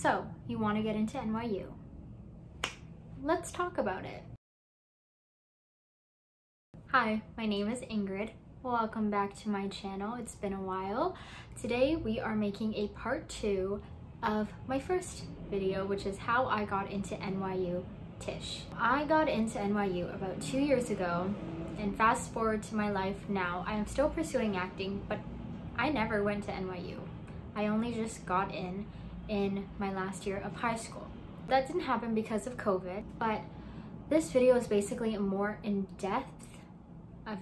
So, you want to get into NYU? Let's talk about it. Hi, my name is Ingrid. Welcome back to my channel. It's been a while. Today we are making a part 2 of my first video, which is how I got into NYU Tisch. I got into NYU about 2 years ago, and fast forward to my life now, I am still pursuing acting, but I never went to NYU. I only just got in my last year of high school. That didn't happen because of COVID, but this video is basically a more in-depth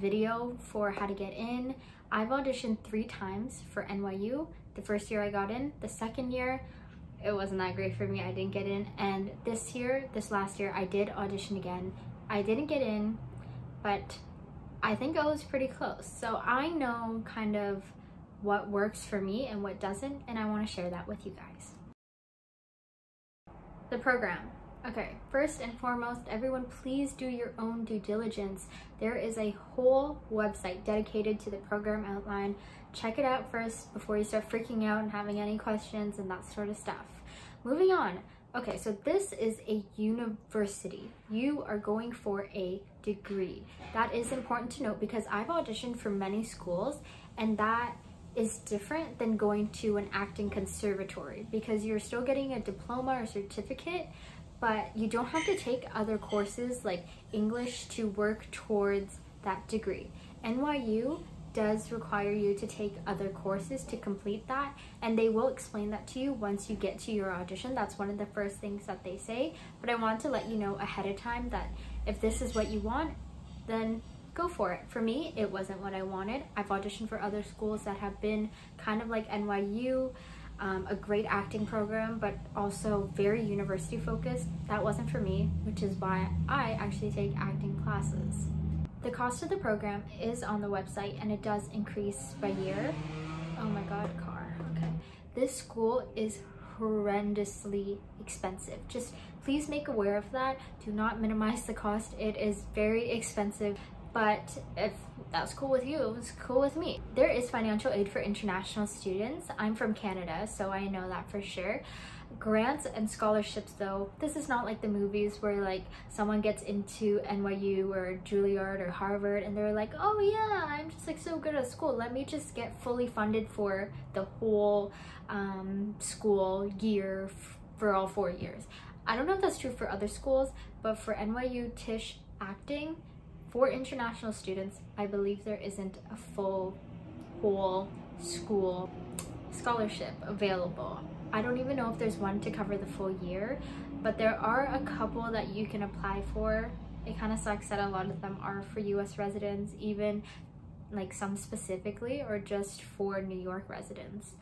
video for how to get in. I've auditioned 3 times for NYU. The first year I got in, the second year it wasn't that great for me, I didn't get in, and this last year I did audition again. I didn't get in, but I think I was pretty close, so I know kind of what works for me and what doesn't, and I want to share that with you guys. The program. Okay, first and foremost, everyone please do your own due diligence. There is a whole website dedicated to the program outline. Check it out first before you start freaking out and having any questions and that sort of stuff. Moving on. Okay, so this is a university. You are going for a degree. That is important to note because I've auditioned for many schools, and that is different than going to an acting conservatory because you're still getting a diploma or certificate, but you don't have to take other courses like English to work towards that degree. NYU does require you to take other courses to complete that, and they will explain that to you once you get to your audition. That's one of the first things that they say, but I want to let you know ahead of time that if this is what you want, then go for it. For me, it wasn't what I wanted. I've auditioned for other schools that have been kind of like NYU, a great acting program, but also very university focused. That wasn't for me, which is why I actually take acting classes. The cost of the program is on the website, and it does increase by year. Oh my god, car. Okay. This school is horrendously expensive. Just please make aware of that. Do not minimize the cost. It is very expensive. But if that's cool with you, it was cool with me. There is financial aid for international students. I'm from Canada, so I know that for sure. Grants and scholarships though, this is not like the movies where like someone gets into NYU or Juilliard or Harvard and they're like, oh yeah, I'm just like so good at school, let me just get fully funded for the whole school year for all 4 years. I don't know if that's true for other schools, but for NYU Tisch acting, for international students, I believe there isn't a full whole school scholarship available. I don't even know if there's one to cover the full year, but there are a couple that you can apply for. It kind of sucks that a lot of them are for US residents, even like some specifically, or just for New York residents.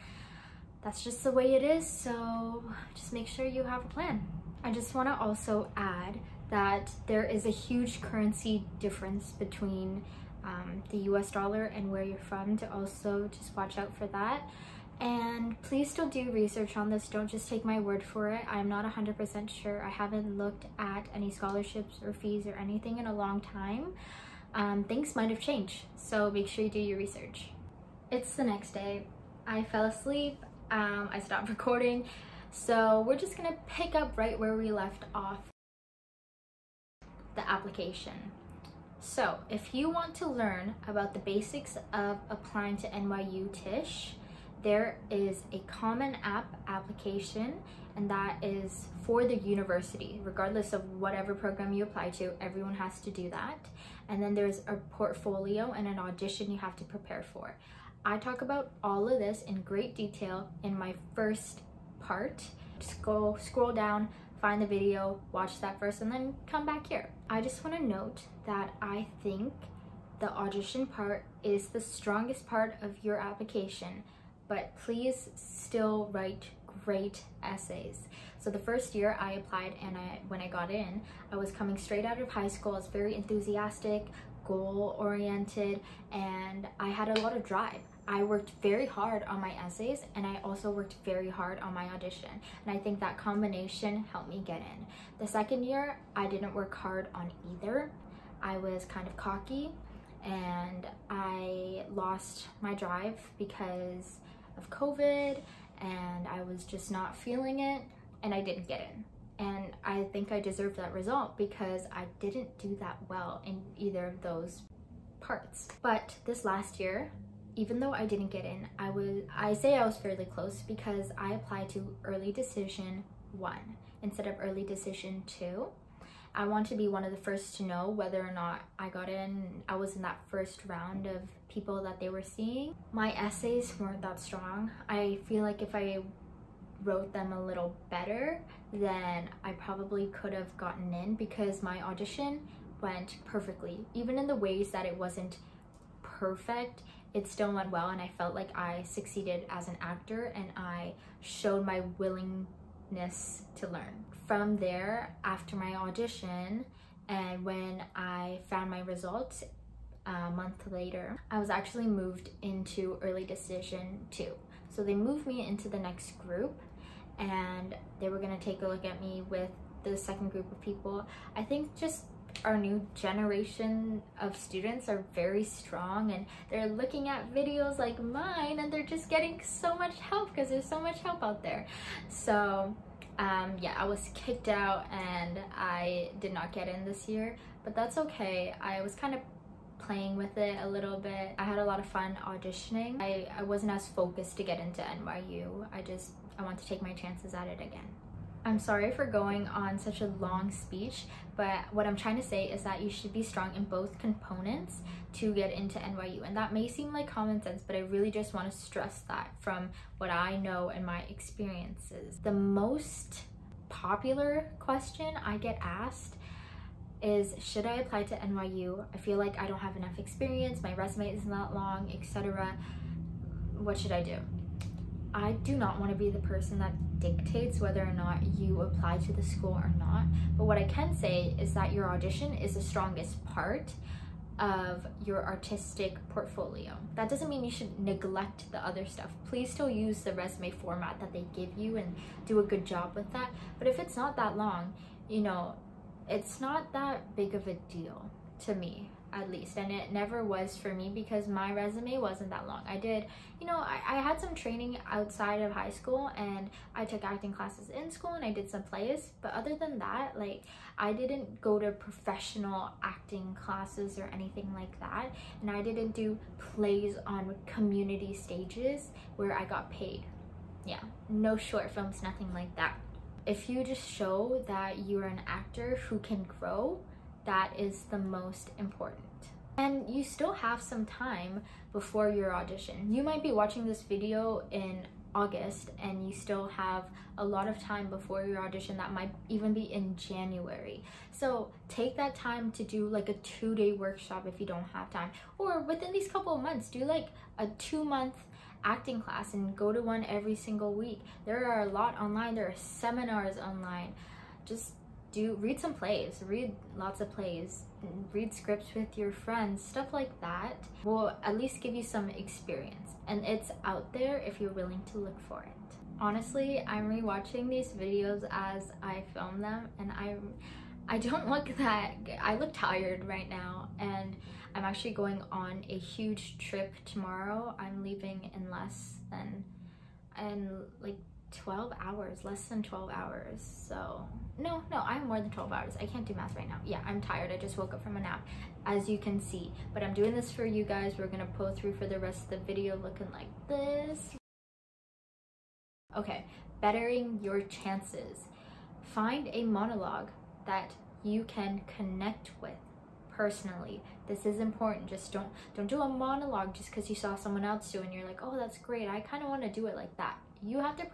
That's just the way it is, so just make sure you have a plan. I just want to also add that there is a huge currency difference between the US dollar and where you're from, to also just watch out for that. And please still do research on this, don't just take my word for it. I'm not 100% sure. I haven't looked at any scholarships or fees or anything in a long time. Things might have changed, so make sure you do your research. It's the next day. I fell asleep, I stopped recording, so we're just gonna pick up right where we left off. The application. So if you want to learn about the basics of applying to NYU Tisch, there is a Common App application, and that is for the university. Regardless of whatever program you apply to, everyone has to do that. And then there's a portfolio and an audition you have to prepare for. I talk about all of this in great detail in my first part. Just go scroll down, find the video, watch that first, and then come back here. I just want to note that I think the audition part is the strongest part of your application, but please still write great essays. So the first year I applied, and when I got in, I was coming straight out of high school. I was very enthusiastic, goal-oriented, and I had a lot of drive. I worked very hard on my essays, and I also worked very hard on my audition, and I think that combination helped me get in. The second year, I didn't work hard on either. I was kind of cocky, and I lost my drive because of COVID, and I was just not feeling it. and I didn't get in. And I think I deserved that result because I didn't do that well in either of those parts. But this last year, even though I didn't get in, I say I was fairly close because I applied to Early Decision 1 instead of Early Decision 2. I want to be one of the first to know whether or not I got in. I was in that first round of people that they were seeing. My essays weren't that strong. I feel like if I wrote them a little better, then I probably could have gotten in because my audition went perfectly. Even in the ways that it wasn't perfect, it still went well, and I felt like I succeeded as an actor and I showed my willingness to learn. From there, after my audition and when I found my results a month later, I was actually moved into Early Decision 2. So they moved me into the next group and they were gonna take a look at me with the second group of people. I think just our new generation of students are very strong and they're looking at videos like mine and they're just getting so much help because there's so much help out there. So yeah, I was kicked out and I did not get in this year, but that's okay. I was kind of playing with it a little bit. I had a lot of fun auditioning. I wasn't as focused to get into NYU. I want to take my chances at it again. I'm sorry for going on such a long speech, but what I'm trying to say is that you should be strong in both components to get into NYU. And that may seem like common sense, but I really just want to stress that from what I know and my experiences. The most popular question I get asked is, should I apply to NYU? I feel like I don't have enough experience, my resume isn't that long, etc. What should I do? I do not want to be the person that dictates whether or not you apply to the school or not, but what I can say is that your audition is the strongest part of your artistic portfolio. That doesn't mean you should neglect the other stuff. Please still use the resume format that they give you and do a good job with that, but if it's not that long, you know, it's not that big of a deal, to me at least, and it never was for me because my resume wasn't that long. I did, you know, I had some training outside of high school and I took acting classes in school and I did some plays, but other than that, like, I didn't go to professional acting classes or anything like that, and I didn't do plays on community stages where I got paid. Yeah, no short films, nothing like that. If you just show that you're an actor who can grow, that is the most important. And you still have some time before your audition. You might be watching this video in August and you still have a lot of time before your audition. That might even be in January. So take that time to do like a 2-day workshop if you don't have time, or within these couple of months, do like a 2-month acting class and go to one every single week. There are a lot online. There are seminars online. Just read some plays, read lots of plays, read scripts with your friends, stuff like that will at least give you some experience, and it's out there if you're willing to look for it. Honestly, I'm rewatching these videos as I film them and I don't look that good. I look tired right now and I'm actually going on a huge trip tomorrow. I'm leaving in like 12 hours, less than 12 hours. So no, I have more than 12 hours. I can't do math right now. Yeah, I'm tired. I just woke up from a nap, as you can see. But I'm doing this for you guys. We're gonna pull through for the rest of the video looking like this. Okay, bettering your chances. Find a monologue that you can connect with personally. This is important. Just don't do a monologue just because you saw someone else do and you're like, oh, that's great, I kind of want to do it like that. You have to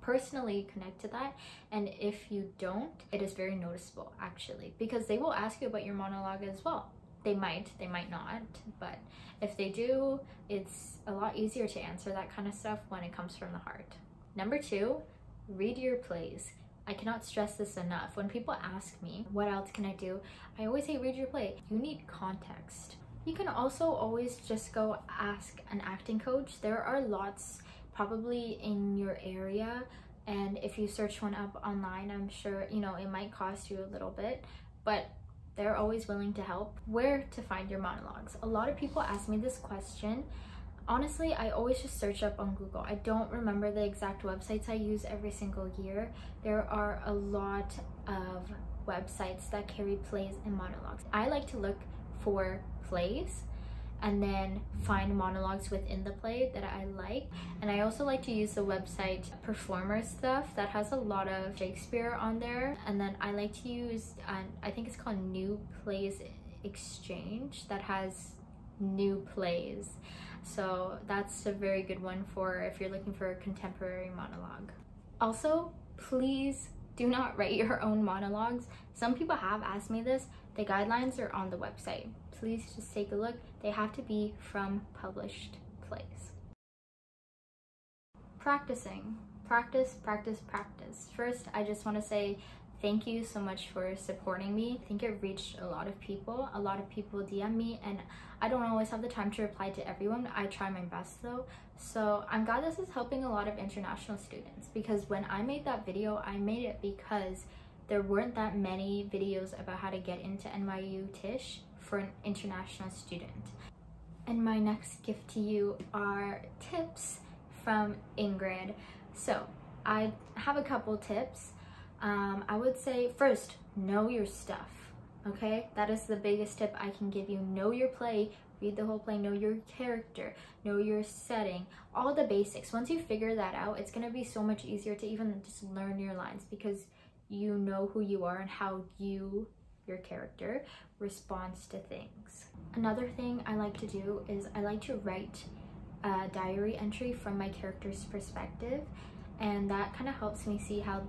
personally connect to that, and if you don't, it is very noticeable actually, because they will ask you about your monologue as well. They might not, but if they do, it's a lot easier to answer that kind of stuff when it comes from the heart. Number 2, read your plays. I cannot stress this enough. When people ask me, what else can I do? I always say, read your play. You need context. You can also always just go ask an acting coach. There are lots probably in your area. And if you search one up online, I'm sure, you know, it might cost you a little bit, but they're always willing to help. Where to find your monologues? A lot of people ask me this question Honestly, I always just search up on Google. I don't remember the exact websites I use every single year. There are a lot of websites that carry plays and monologues. I like to look for plays and then find monologues within the play that I like. And I also like to use the website Performer Stuff that has a lot of Shakespeare on there. And then I like to use, I think it's called New Plays Exchange, that has new plays. So that's a very good one for if you're looking for a contemporary monologue. Also, please do not write your own monologues. Some people have asked me this. The guidelines are on the website. Please just take a look. They have to be from published plays. Practicing. Practice, practice, practice. First, I just want to say thank you so much for supporting me. I think it reached a lot of people. A lot of people DM me, and I don't always have the time to reply to everyone. I try my best though. So I'm glad this is helping a lot of international students, because when I made that video, I made it because there weren't that many videos about how to get into NYU Tisch for an international student. And my next gift to you are tips from Ingrid. So I have a couple tips. I would say first, know your stuff, okay? That is the biggest tip I can give you. Know your play, read the whole play, know your character, know your setting, all the basics. Once you figure that out, it's gonna be so much easier to even just learn your lines, because you know who you are and how you, your character, responds to things. Another thing I like to do is I like to write a diary entry from my character's perspective, and that kind of helps me see how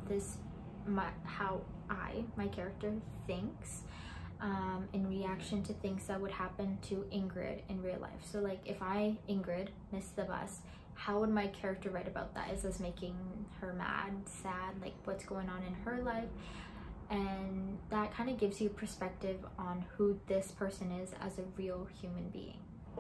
my character thinks in reaction to things that would happen to Ingrid in real life. So like, if I, Ingrid, missed the bus, how would my character write about that? Is this making her mad, sad, like what's going on in her life? And that kind of gives you perspective on who this person is as a real human being.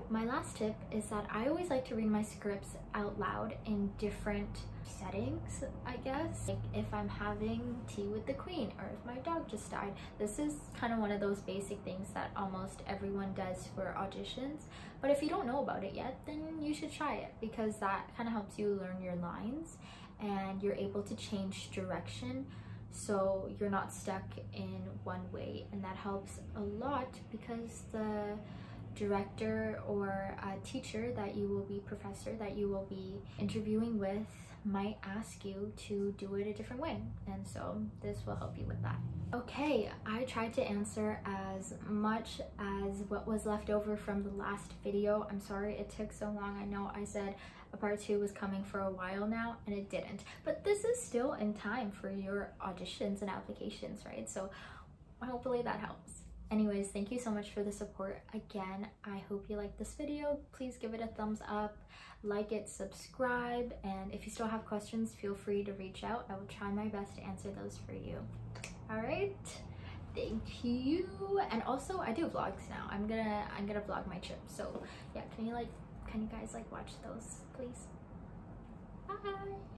My last tip is that I always like to read my scripts out loud in different settings, I guess. Like if I'm having tea with the queen, or if my dog just died. This is kind of one of those basic things that almost everyone does for auditions. But if you don't know about it yet, then you should try it, because that kind of helps you learn your lines and you're able to change direction, so you're not stuck in one way. And that helps a lot, because the director or a teacher that you will be, professor that you will be interviewing with, might ask you to do it a different way, and so this will help you with that. Okay, I tried to answer as much as what was left over from the last video. I'm sorry it took so long. I know I said a part two was coming for a while now, and it didn't, but this is still in time for your auditions and applications, right? So hopefully that helps. Anyways, thank you so much for the support again. I hope you liked this video. Please give it a thumbs up, like it, subscribe, and if you still have questions, feel free to reach out. I will try my best to answer those for you. All right, thank you. And also, I do vlogs now. I'm gonna vlog my trip. So yeah, can you guys like watch those, please? Bye.